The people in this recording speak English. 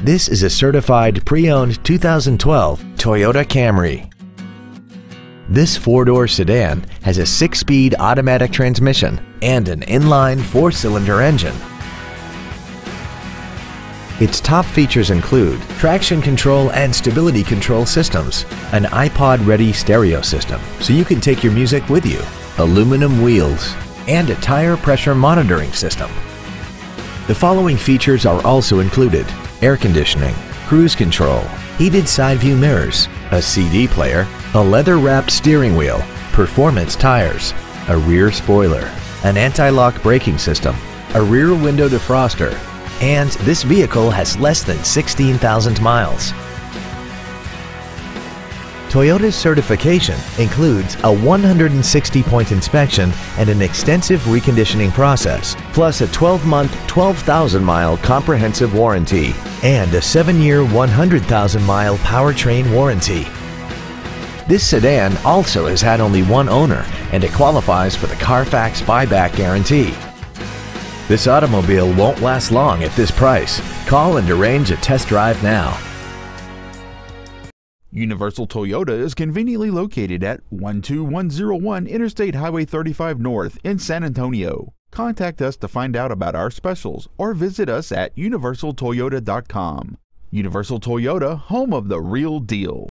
This is a certified pre-owned 2012 Toyota Camry. This four-door sedan has a six-speed automatic transmission and an inline four-cylinder engine. Its top features include traction control and stability control systems, an iPod-ready stereo system so you can take your music with you, aluminum wheels, and a tire pressure monitoring system. The following features are also included: air conditioning, cruise control, heated side view mirrors, a CD player, a leather-wrapped steering wheel, performance tires, a rear spoiler, an anti-lock braking system, a rear window defroster, and this vehicle has less than 16,000 miles. Toyota's certification includes a 160-point inspection and an extensive reconditioning process, plus a 12-month, 12,000-mile comprehensive warranty and a 7-year, 100,000-mile powertrain warranty. This sedan also has had only one owner, and it qualifies for the Carfax buyback guarantee. This automobile won't last long at this price. Call and arrange a test drive now. Universal Toyota is conveniently located at 12101 Interstate Highway 35 North in San Antonio. Contact us to find out about our specials or visit us at universaltoyota.com. Universal Toyota, home of the real deal.